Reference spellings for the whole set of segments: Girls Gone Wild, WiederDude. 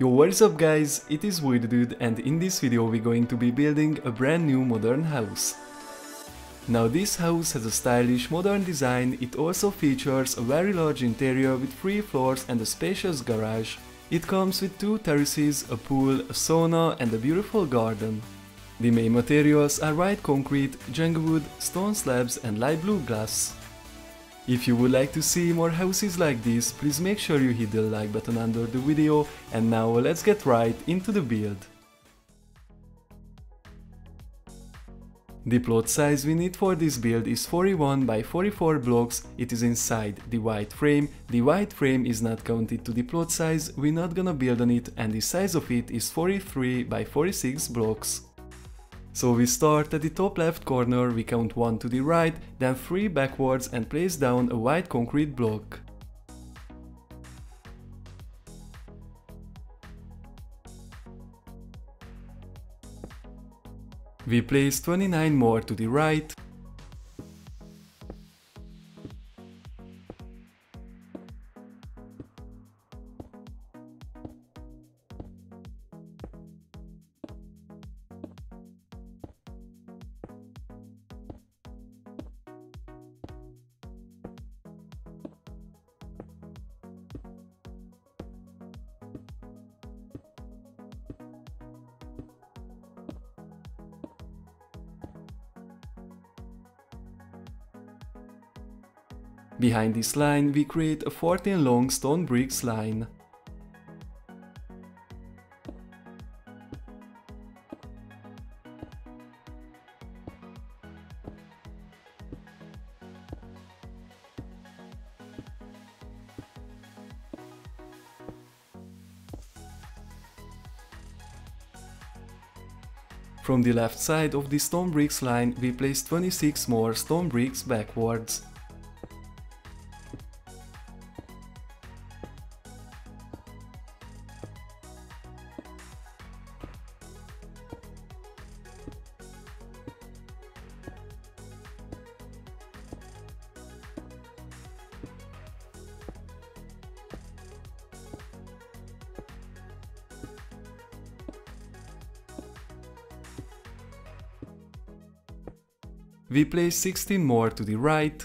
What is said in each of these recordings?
Yo, what's up guys, it is WiederDude and in this video we're going to be building a brand new modern house. Now this house has a stylish modern design, it also features a very large interior with 3 floors and a spacious garage. It comes with 2 terraces, a pool, a sauna and a beautiful garden. The main materials are white concrete, Jenga wood, stone slabs and light blue glass. If you would like to see more houses like this, please make sure you hit the like button under the video, and now let's get right into the build. The plot size we need for this build is 41 by 44 blocks, it is inside the white frame. The white frame is not counted to the plot size, we're not gonna build on it, and the size of it is 43 by 46 blocks. So we start at the top left corner, we count 1 to the right, then 3 backwards and place down a white concrete block. We place 29 more to the right. Behind this line, we create a 14 long stone bricks line. From the left side of the stone bricks line, we place 26 more stone bricks backwards. We place 16 more to the right.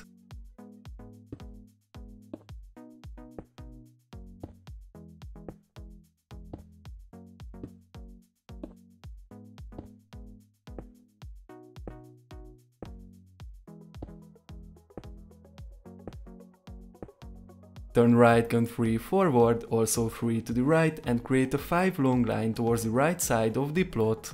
Turn right, count 3 forward, also 3 to the right, and create a 5 long line towards the right side of the plot.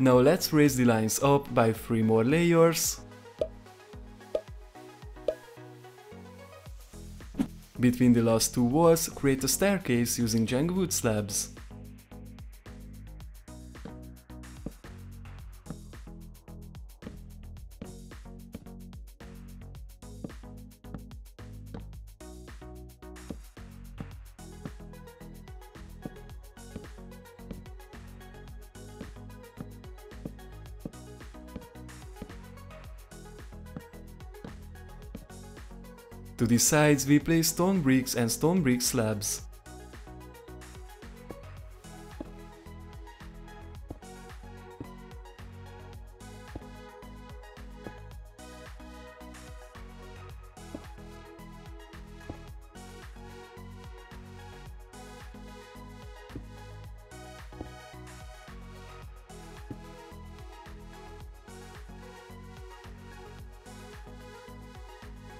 Now let's raise the lines up by 3 more layers. Between the last 2 walls, create a staircase using Jenga wood slabs. To the sides we place stone bricks and stone brick slabs.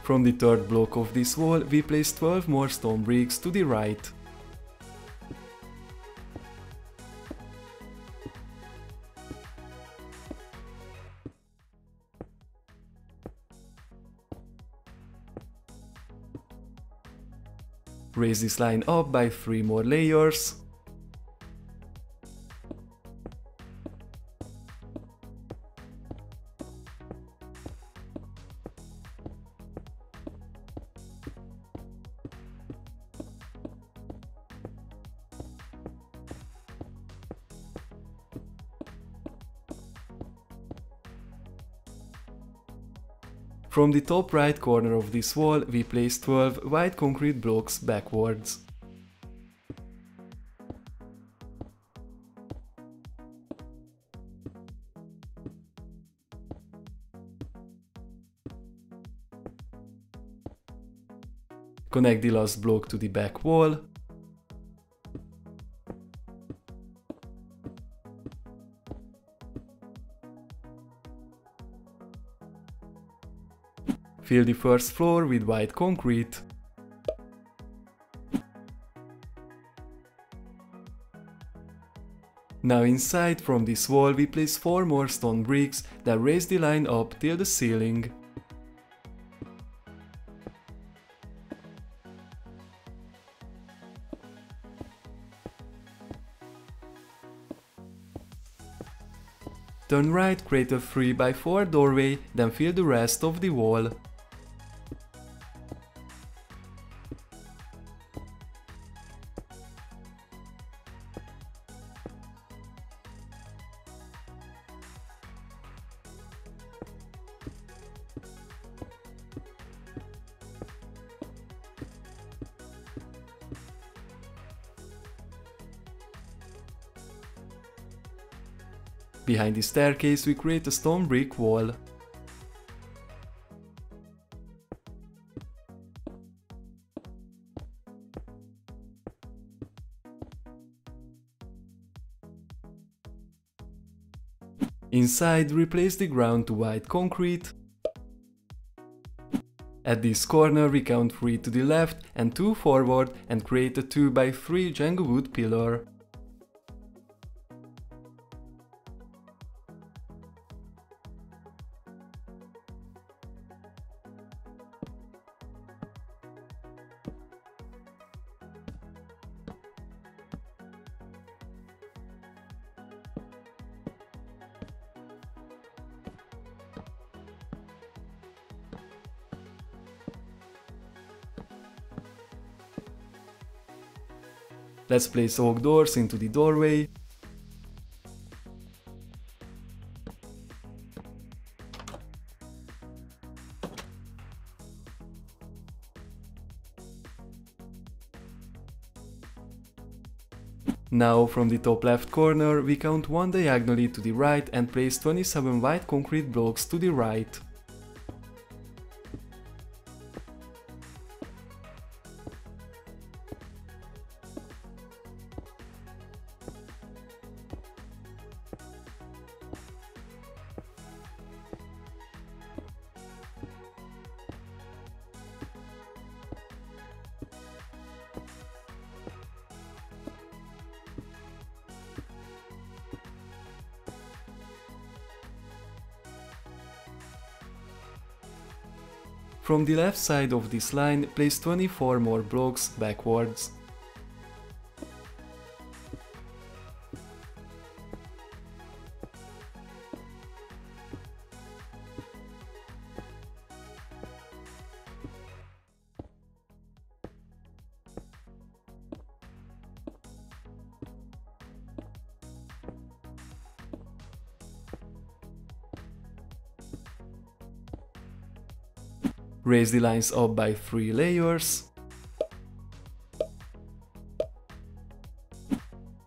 From the third block of this wall, we place 12 more stone bricks to the right. Raise this line up by 3 more layers. From the top right corner of this wall, we place 12 white concrete blocks backwards. Connect the last block to the back wall. Fill the first floor with white concrete. Now inside from this wall we place 4 more stone bricks that raise the line up till the ceiling. Turn right, create a 3x4 doorway, then fill the rest of the wall. Behind the staircase we create a stone brick wall. Inside replace the ground to white concrete. At this corner we count 3 to the left and 2 forward and create a 2x3 Jenga wood pillar. Let's place oak doors into the doorway. Now from the top left corner we count 1 diagonally to the right and place 27 white concrete blocks to the right. From the left side of this line, place 24 more blocks backwards. Raise the lines up by 3 layers.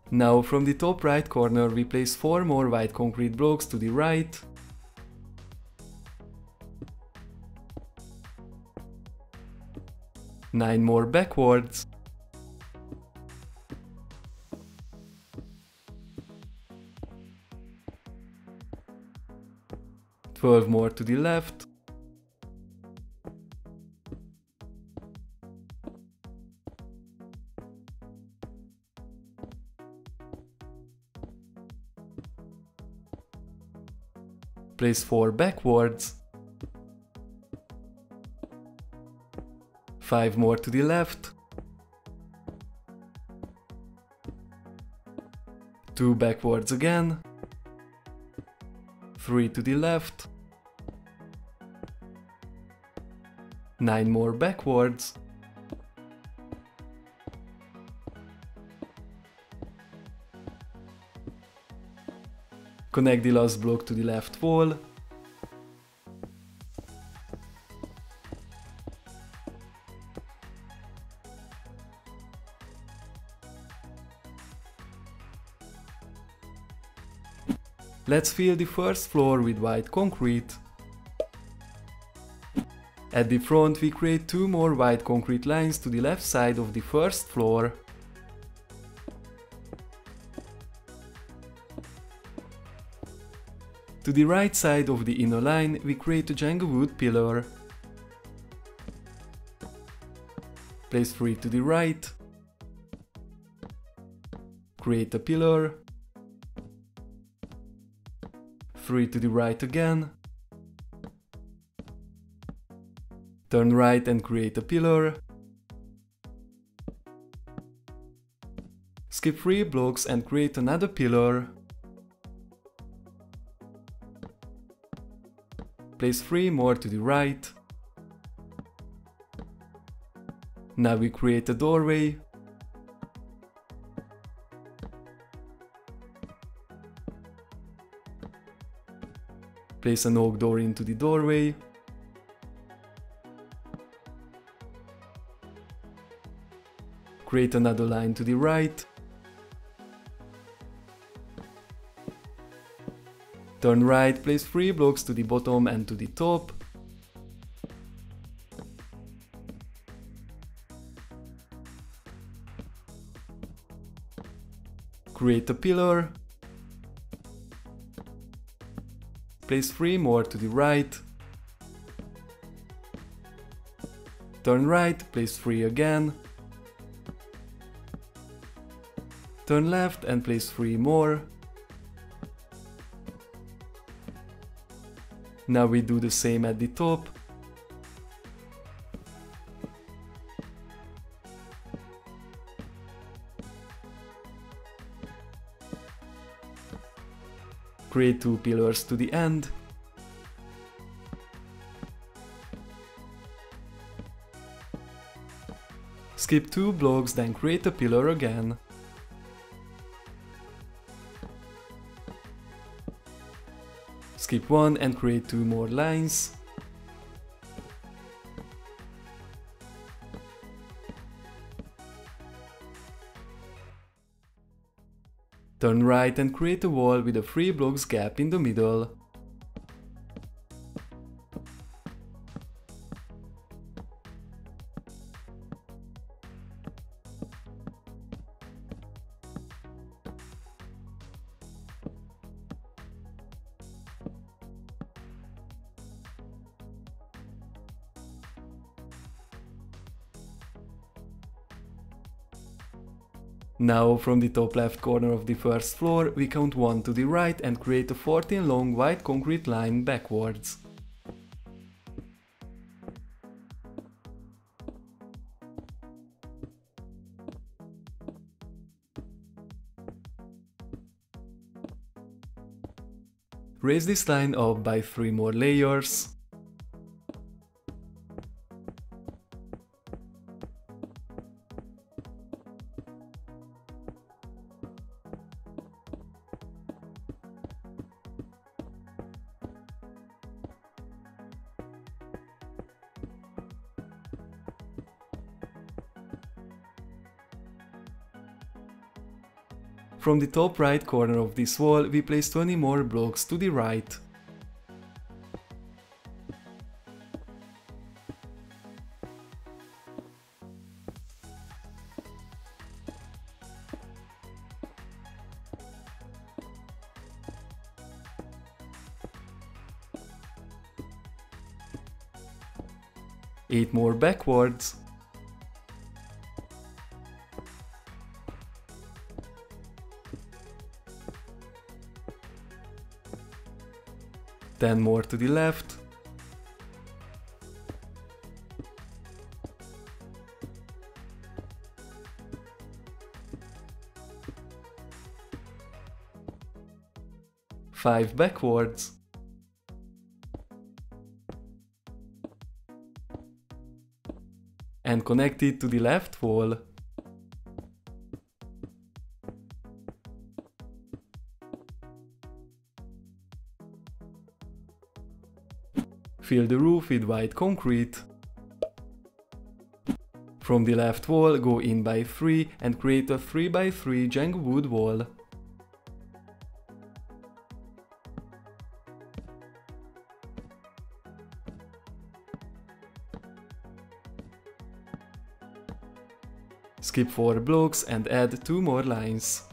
Now from the top right corner we place 4 more white concrete blocks to the right. Nine more backwards. Twelve more to the left. 4 backwards, 5 more to the left, 2 backwards again, 3 to the left, 9 more backwards, . Connect the last block to the left wall. Let's fill the first floor with white concrete. At the front we create two more white concrete lines to the left side of the first floor. To the right side of the inner line we create a Jenga wood pillar. Place 3 to the right. Create a pillar. 3 to the right again. Turn right and create a pillar. Skip 3 blocks and create another pillar. Place 3 more to the right. Now we create a doorway. Place an oak door into the doorway. Create another line to the right. Turn right, place 3 blocks to the bottom and to the top. Create a pillar. Place 3 more to the right. Turn right, place 3 again. Turn left and place 3 more. Now we do the same at the top. Create 2 pillars to the end. Skip 2 blocks, then create a pillar again. Skip 1 and create 2 more lines. Turn right and create a wall with a 3 blocks gap in the middle. Now from the top left corner of the first floor we count 1 to the right and create a 14 long white concrete line backwards. Raise this line up by 3 more layers. From the top right corner of this wall, we place 20 more blocks to the right. Eight more backwards. Then more to the left. Five backwards. And connect it to the left wall. Fill the roof with white concrete. From the left wall, go in by 3 and create a 3 by 3 Jenga wood wall. skip 4 blocks and add 2 more lines.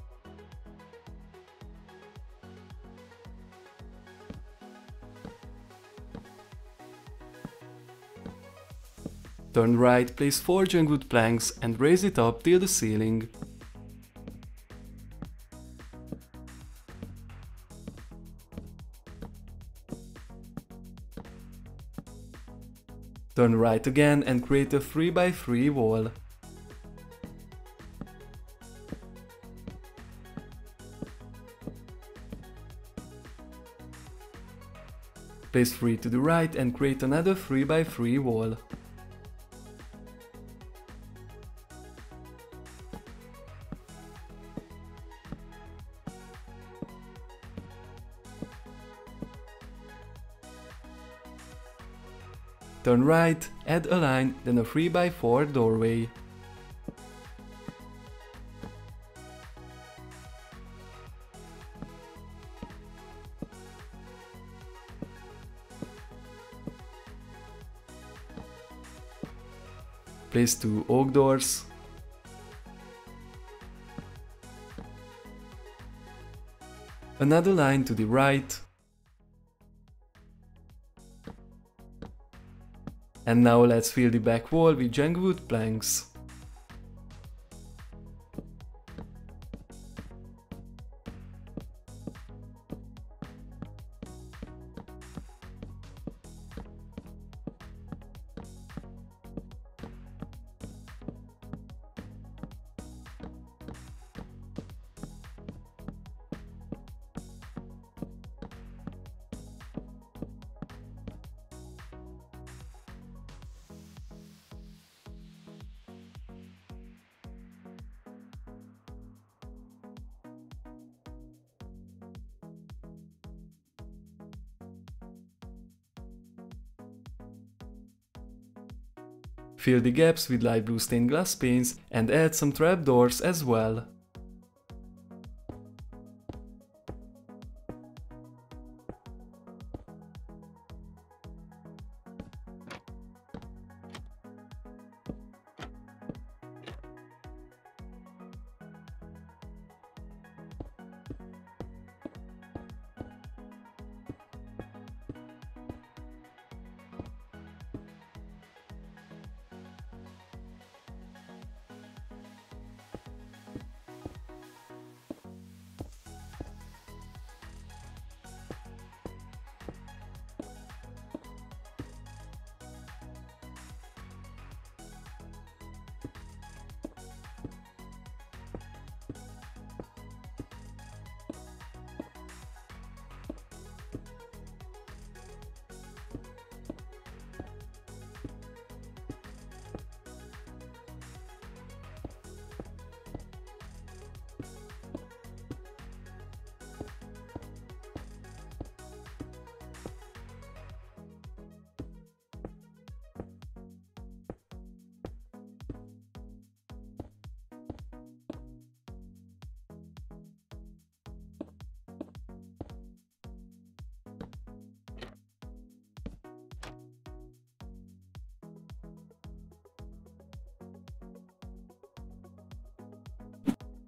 Turn right, place 4 jungwood planks and raise it up till the ceiling. Turn right again and create a 3x3 wall. Place 3 to the right and create another 3x3 wall. Turn right, add a line, then a 3x4 doorway. Place 2 oak doors. Another line to the right. And now let's fill the back wall with jungwood planks. Fill the gaps with light blue stained glass panes and add some trapdoors as well.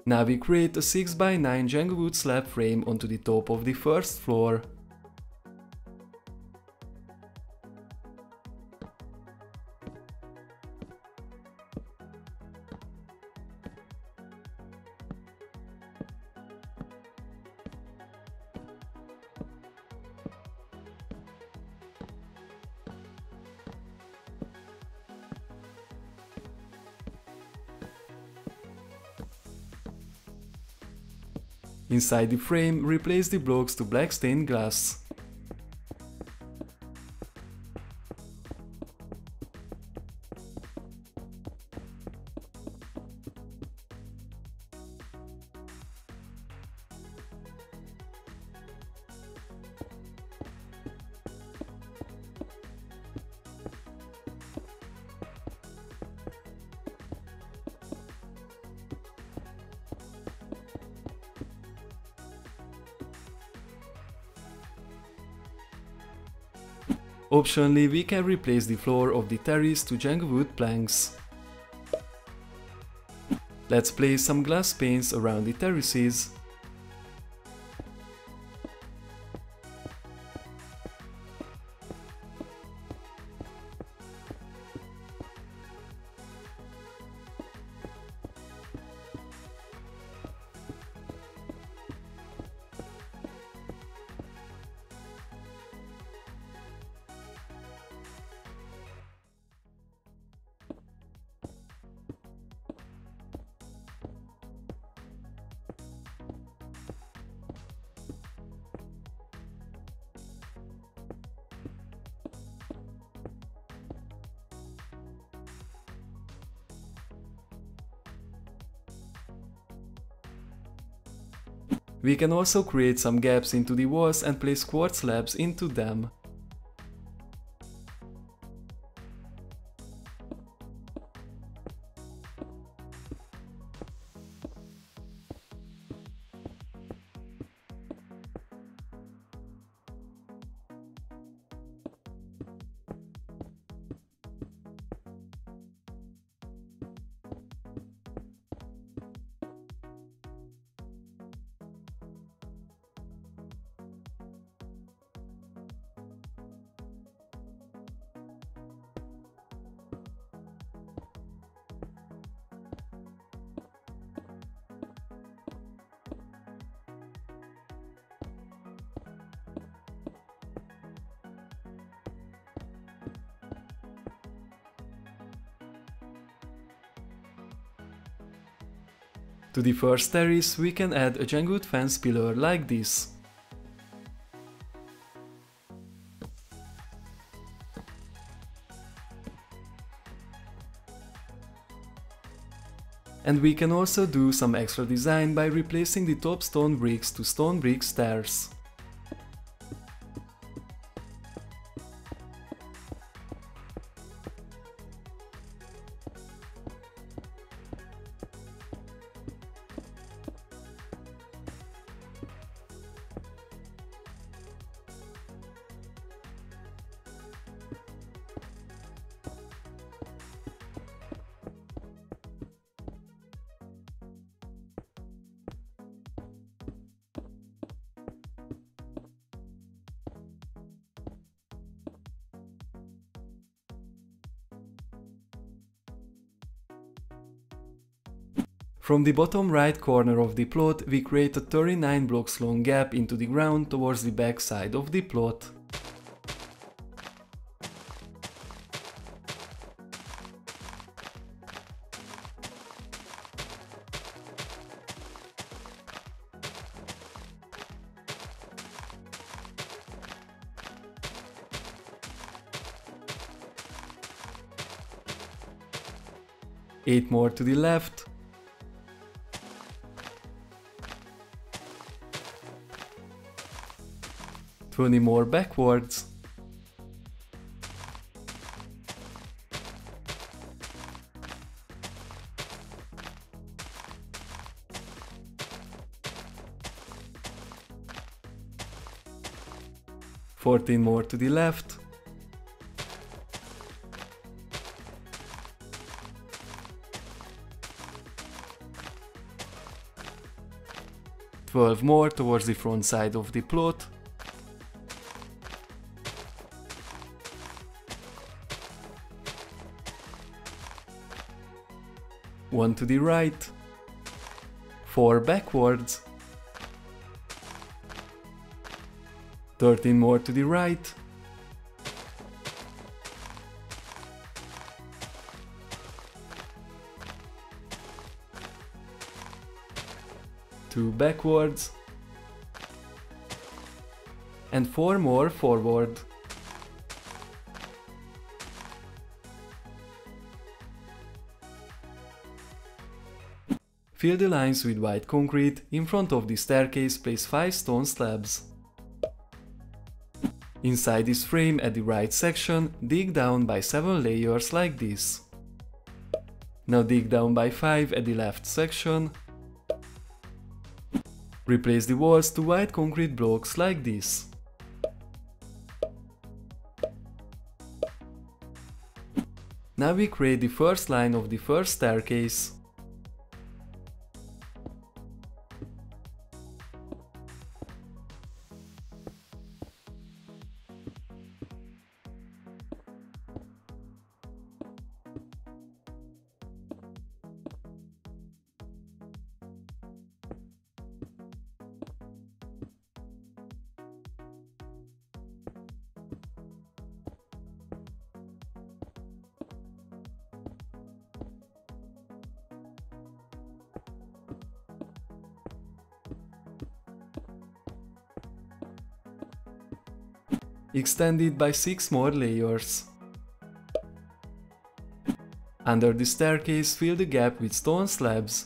Now we create a 6x9 jungwood slab frame onto the top of the first floor. Inside the frame, replace the blocks to black stained glass. Optionally, we can replace the floor of the terrace to jungwood planks. Let's place some glass panes around the terraces. We can also create some gaps into the walls and place quartz slabs into them. To the first terrace we can add a jangled fence pillar like this. And we can also do some extra design by replacing the top stone bricks to stone brick stairs. From the bottom right corner of the plot, we create a 39 blocks long gap into the ground towards the back side of the plot. Eight more to the left. Twenty more backwards, 14 more to the left, 12 more towards the front side of the plot, 1 to the right, 4 backwards, 13 more to the right, 2 backwards, and 4 more forward. Fill the lines with white concrete. In front of the staircase place 5 stone slabs. Inside this frame at the right section, dig down by 7 layers like this. Now dig down by 5 at the left section. Replace the walls to white concrete blocks like this. Now we create the first line of the first staircase. Extend it by 6 more layers. Under the staircase, fill the gap with stone slabs.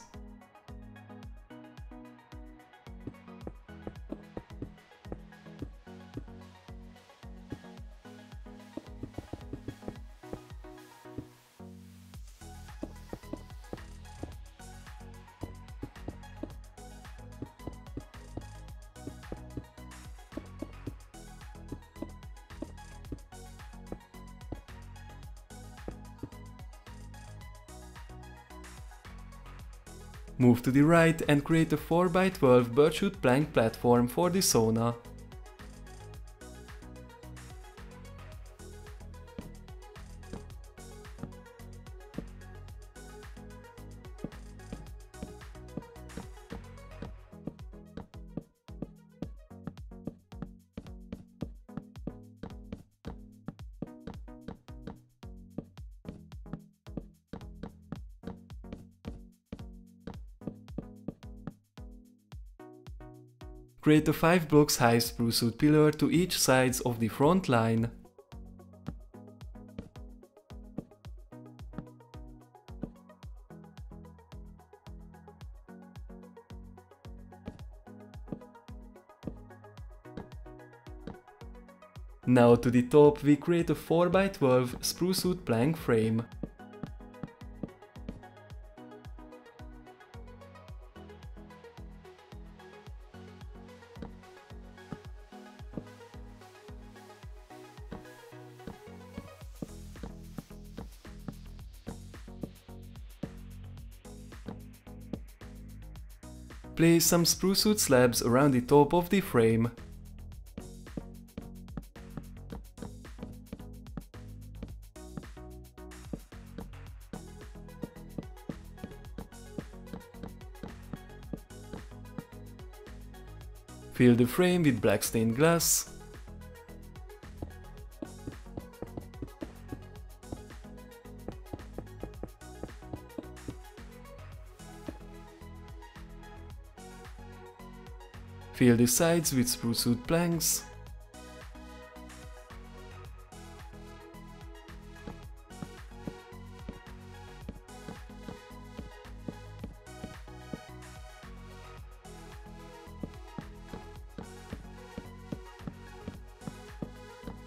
Move to the right and create a 4x12 birchwood plank platform for the sauna. Create a 5 blocks high spruce wood pillar to each side of the front line. Now to the top we create a 4x12 spruce wood plank frame. Place some spruce wood slabs around the top of the frame. Fill the frame with black stained glass. Fill the sides with spruce wood planks.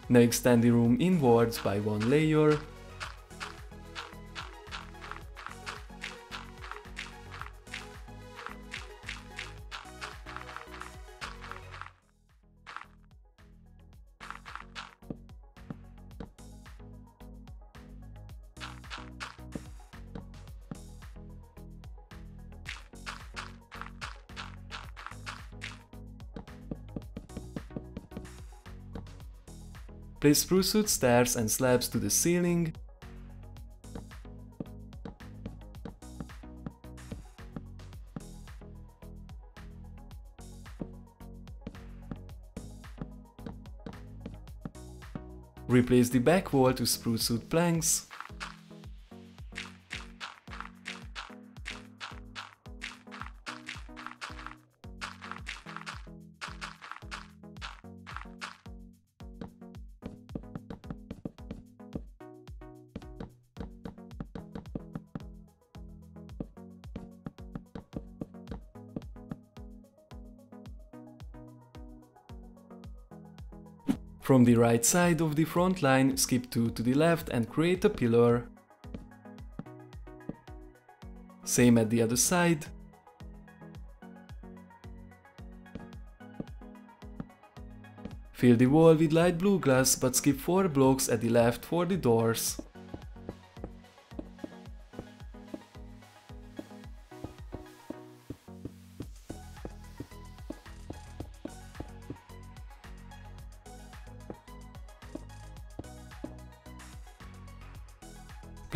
Now extend the room inwards by 1 layer. Place spruce wood stairs and slabs to the ceiling. Replace the back wall to spruce wood planks. From the right side of the front line, skip 2 to the left and create a pillar. Same at the other side. Fill the wall with light blue glass, but skip 4 blocks at the left for the doors.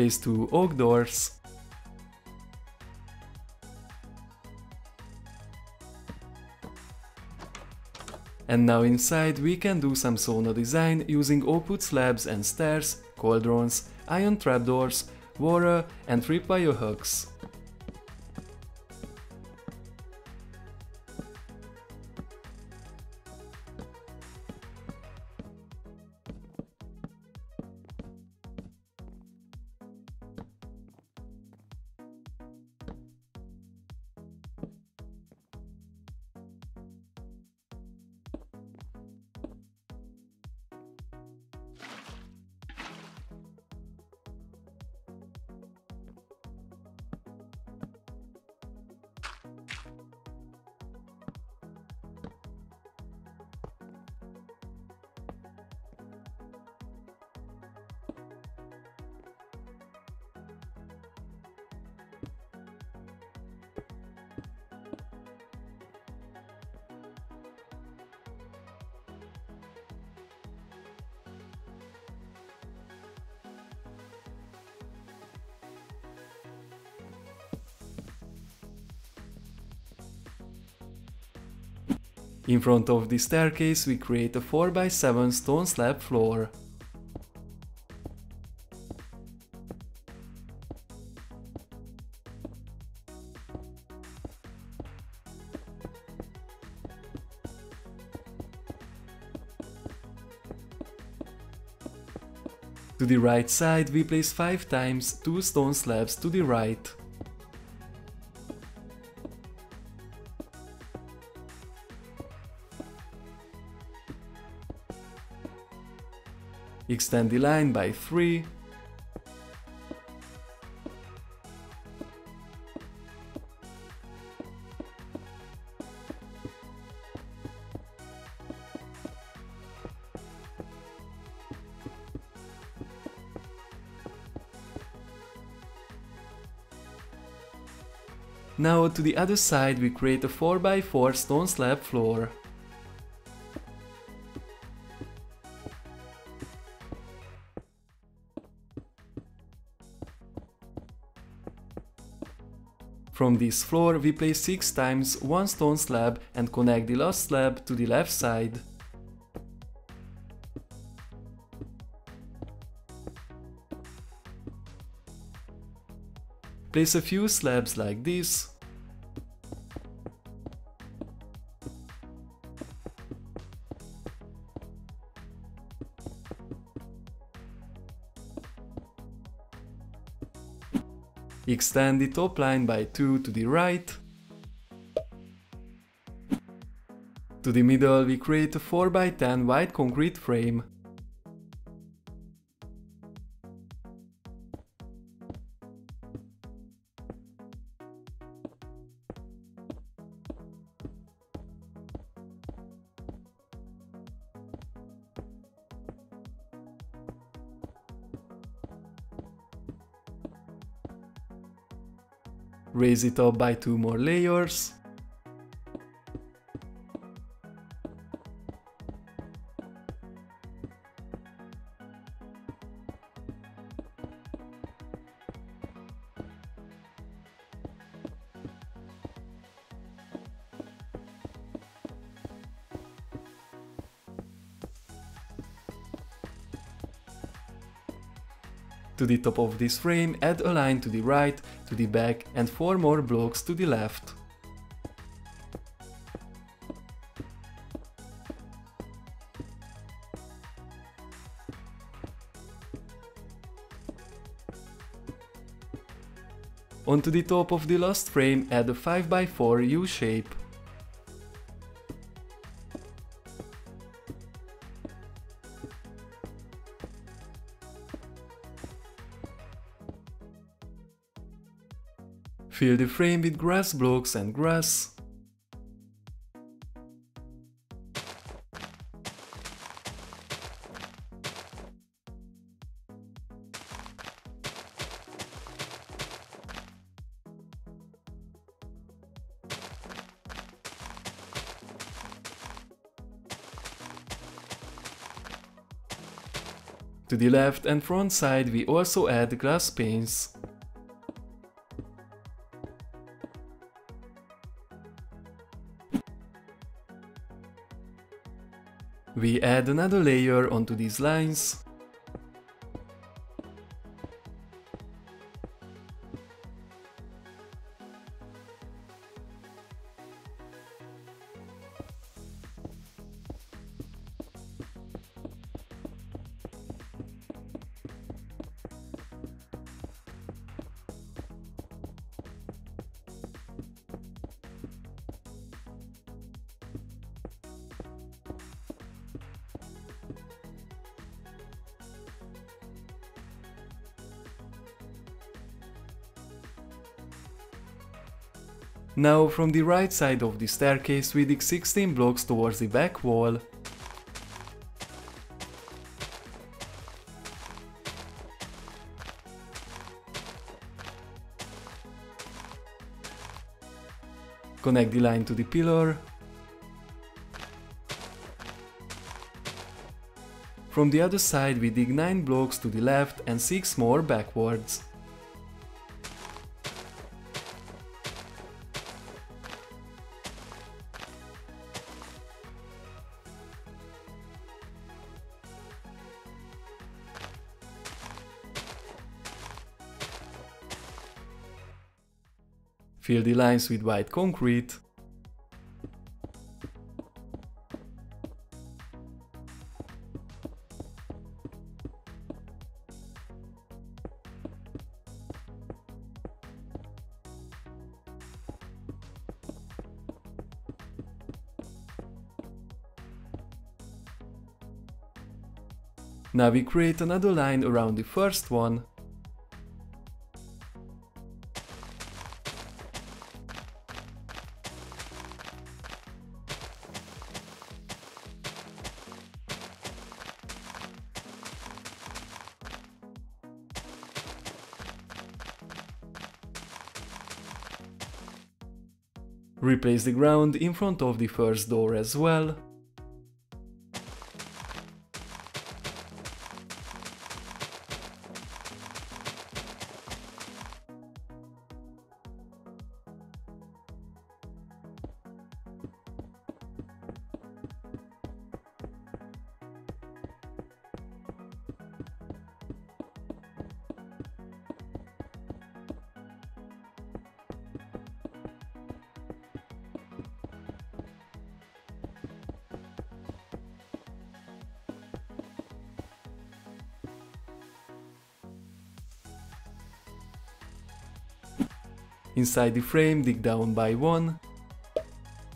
Place 2 oak doors. And now inside we can do some sauna design using oak wood slabs and stairs, cauldrons, iron trapdoors, water and tripwire hooks. In front of the staircase we create a 4×7 stone slab floor. To the right side we place 5×2 stone slabs to the right. Extend the line by 3. Now to the other side we create a 4×4 stone slab floor. From this floor we place 6×1 stone slab and connect the last slab to the left side. Place a few slabs like this. Extend the top line by 2 to the right. To the middle we create a 4×10 wide concrete frame. Raise it up by 2 more layers. To the top of this frame add a line to the right, to the back and 4 more blocks to the left. Onto the top of the last frame add a 5×4 U shape. Fill the frame with grass blocks and grass. To the left and front side we also add glass panes. We add another layer onto these lines. Now from the right side of the staircase we dig 16 blocks towards the back wall. Connect the line to the pillar. From the other side we dig 9 blocks to the left and 6 more backwards. Fill the lines with white concrete. Now we create another line around the first one. Replace the ground in front of the first door as well. Inside the frame, dig down by one,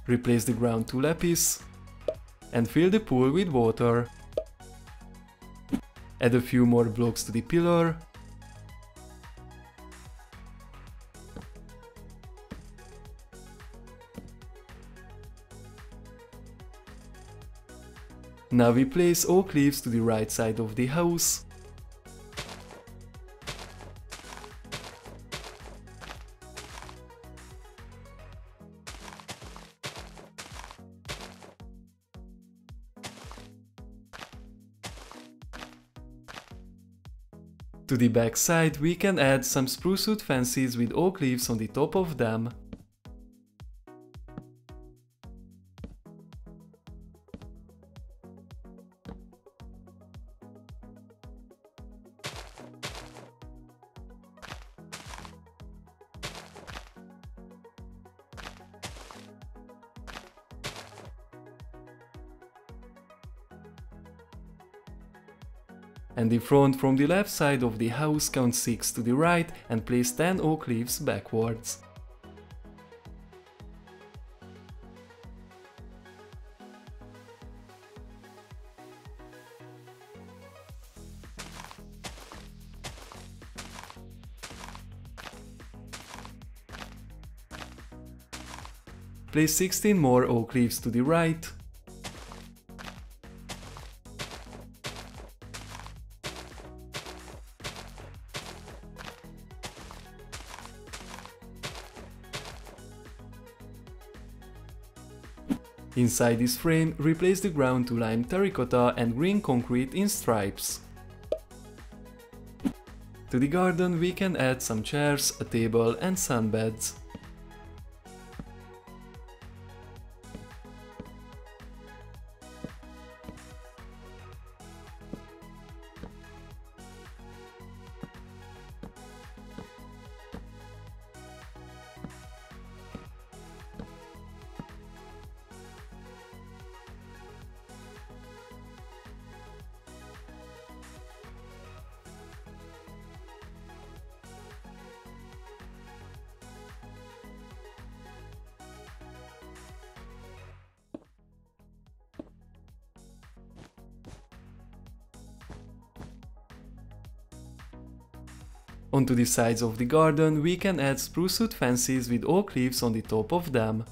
replace the ground to lapis, and fill the pool with water. Add a few more blocks to the pillar. Now we place oak leaves to the right side of the house. To the back side, we can add some spruce wood fences with oak leaves on the top of them. And the front from the left side of the house, count 6 to the right and place 10 oak leaves backwards. Place 16 more oak leaves to the right. Inside this frame, replace the ground to lime terracotta and green concrete in stripes. To the garden we can add some chairs, a table and sunbeds. Onto the sides of the garden we can add spruce wood fences with oak leaves on the top of them.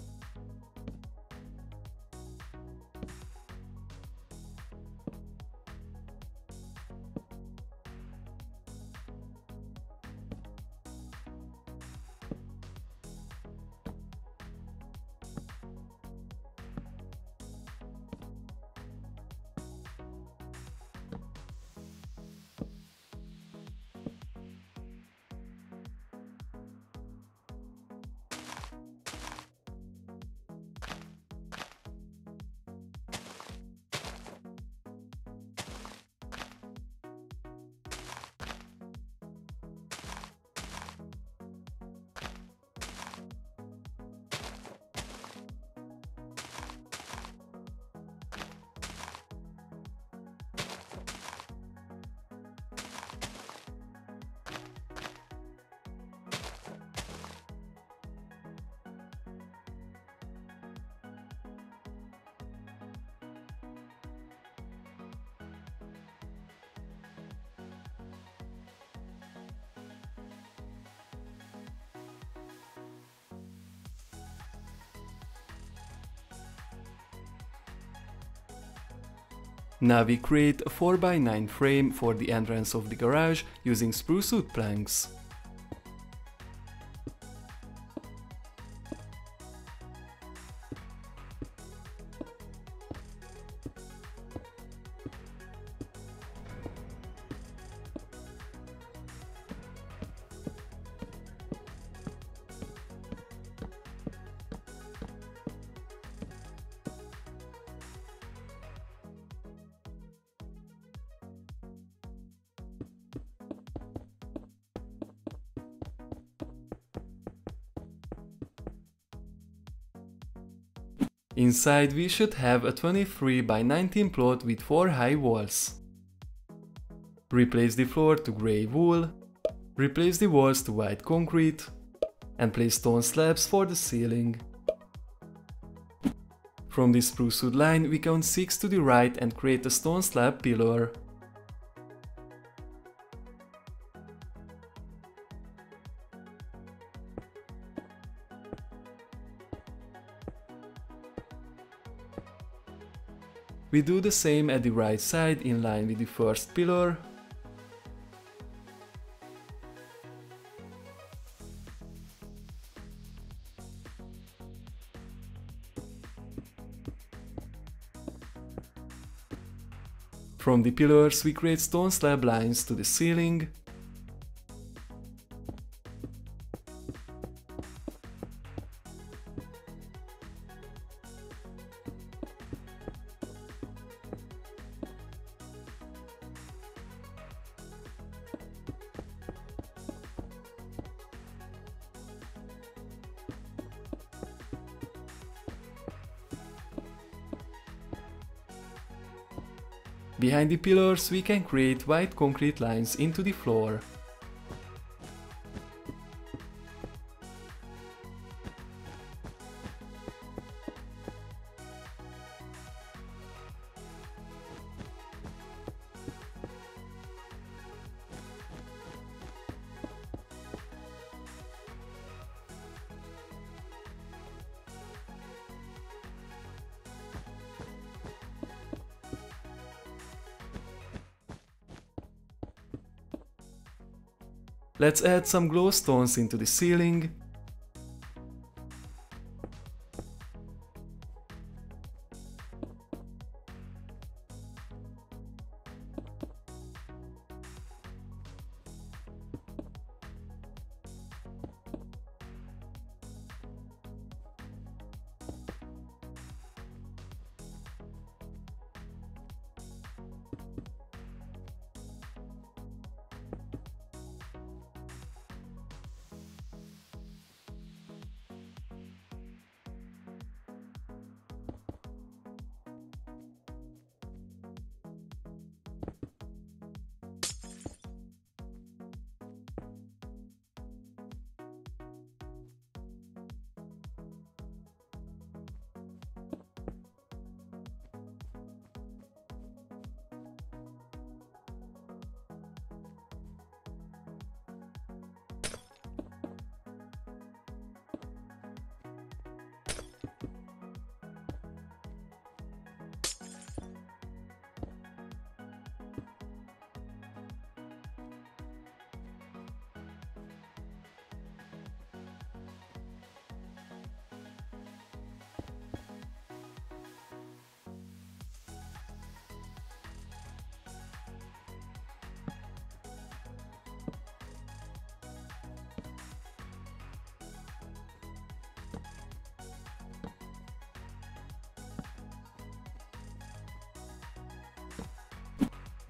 Now we create a 4x9 frame for the entrance of the garage using spruce wood planks. Inside we should have a 23x19 plot with 4 high walls. Replace the floor to grey wool, replace the walls to white concrete, and place stone slabs for the ceiling. From the spruce wood line we count 6 to the right and create a stone slab pillar. We do the same at the right side in line with the first pillar. From the pillars we create stone slab lines to the ceiling. Behind the pillars we can create white concrete lines into the floor. Let's add some glowstones into the ceiling.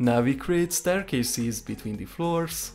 Now we create staircases between the floors.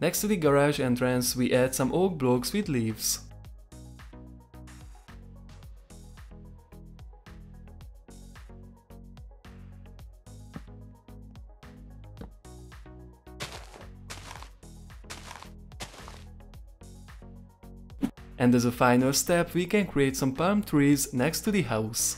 Next to the garage entrance, we add some oak blocks with leaves. And as a final step, we can create some palm trees next to the house.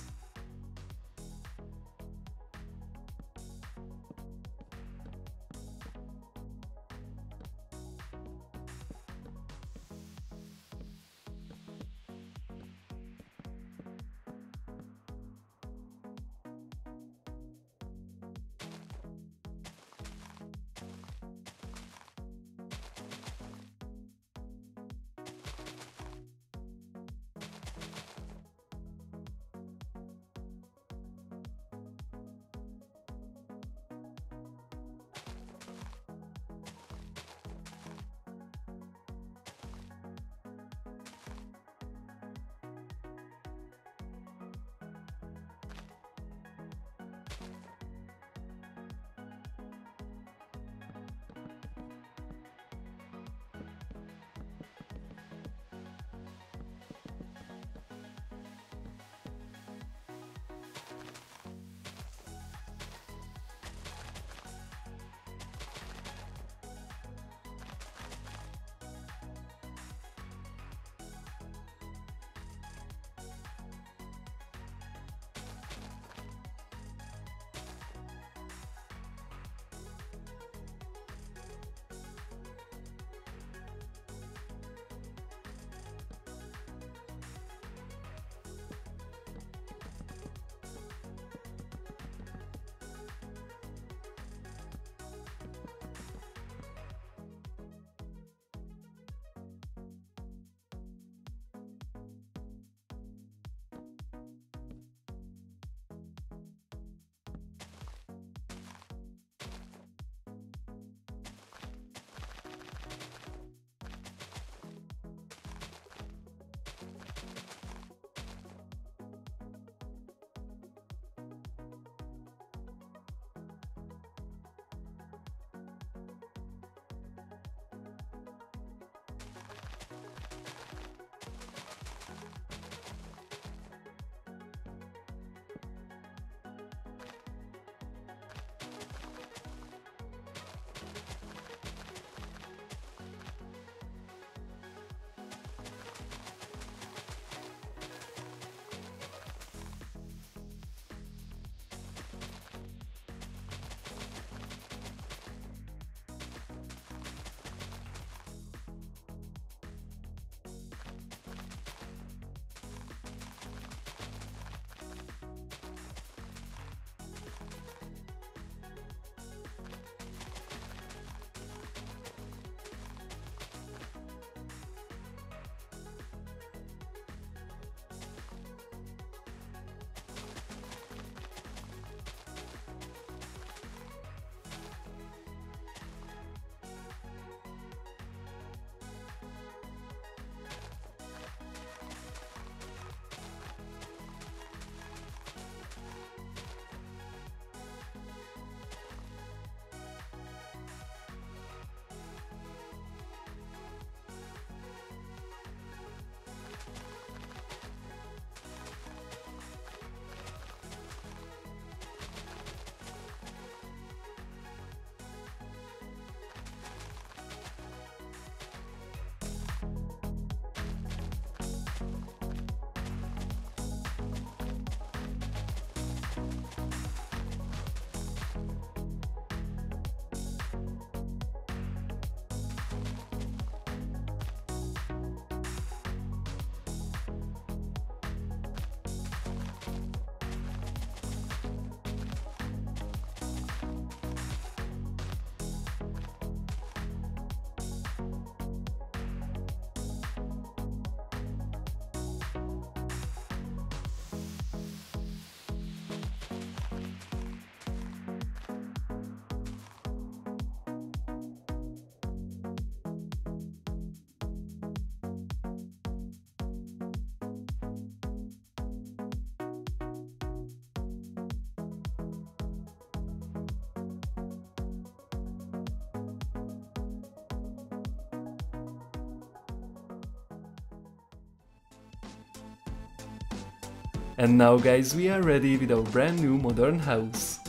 And now guys, we are ready with our brand new modern house.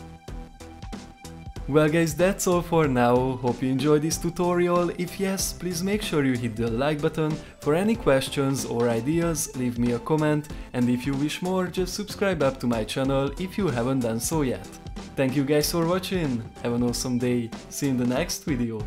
Well guys, that's all for now. Hope you enjoyed this tutorial. If yes, please make sure you hit the like button. For any questions or ideas, leave me a comment, and if you wish more, just subscribe up to my channel if you haven't done so yet. Thank you guys for watching, have an awesome day, see you in the next video.